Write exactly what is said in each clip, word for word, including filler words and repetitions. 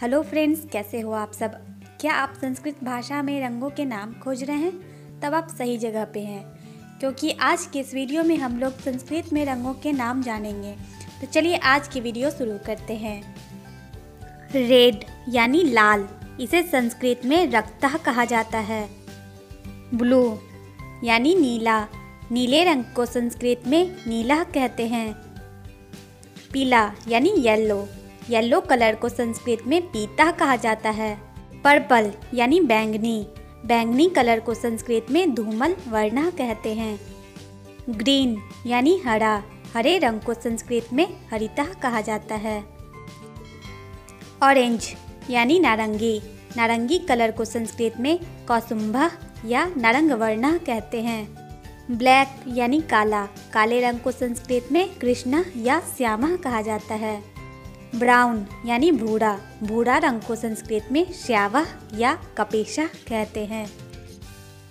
Hello friends, कैसे हो आप सब। क्या आप संस्कृत भाषा में रंगों के नाम खोज रहे हैं? तब आप सही जगह पे हैं, क्योंकि आज के इस वीडियो में हम लोग संस्कृत में रंगों के नाम जानेंगे। तो चलिए आज की वीडियो शुरू करते हैं। रेड यानी लाल, इसे संस्कृत में रक्तः कहा जाता है। ब्लू यानी नीला, नीले रंग को संस्कृत में नीला कहते हैं। पीला यानी येलो, येलो कलर को संस्कृत में पीता कहा जाता है। पर्पल यानी बैंगनी, बैंगनी कलर को संस्कृत में धूमल वर्ण कहते हैं। ग्रीन यानी हरा, हरे रंग को संस्कृत में हरिता कहा जाता है। ऑरेंज यानी नारंगी, नारंगी कलर को संस्कृत में कौसुम्भा या नारंग वर्ण कहते हैं। ब्लैक यानी काला, काले रंग को संस्कृत में कृष्णा या श्यामा कहा जाता है। ब्राउन यानी भूरा, भूरा रंग को संस्कृत में श्यावा या कपेशा कहते हैं।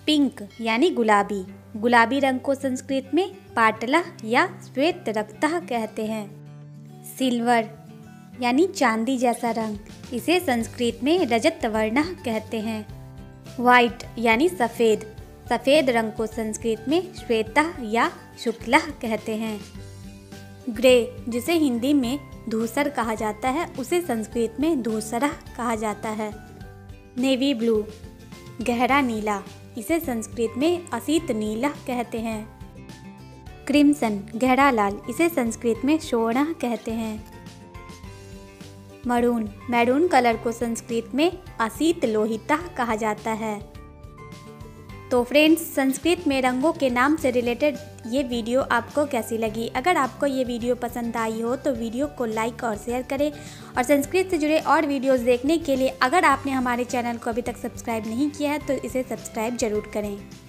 पिंक यानी गुलाबी, गुलाबी रंग को संस्कृत में पाटला या श्वेत रक्तः कहते हैं। सिल्वर यानी चांदी जैसा रंग, इसे संस्कृत में रजत वर्ण कहते हैं। वाइट यानी सफ़ेद, सफ़ेद रंग को संस्कृत में श्वेता या शुक्ला कहते हैं। ग्रे, जिसे हिंदी में धूसर कहा जाता है, उसे संस्कृत में धूसरा कहा जाता है। नेवी ब्लू गहरा नीला, इसे संस्कृत में असित नीला कहते हैं। क्रिम्सन गहरा लाल, इसे संस्कृत में शोणा कहते हैं। मरून, मैरून कलर को संस्कृत में असित लोहिता कहा जाता है। तो फ्रेंड्स, संस्कृत में रंगों के नाम से रिलेटेड ये वीडियो आपको कैसी लगी? अगर आपको ये वीडियो पसंद आई हो तो वीडियो को लाइक और शेयर करें। और संस्कृत से जुड़े और वीडियोस देखने के लिए अगर आपने हमारे चैनल को अभी तक सब्सक्राइब नहीं किया है तो इसे सब्सक्राइब जरूर करें।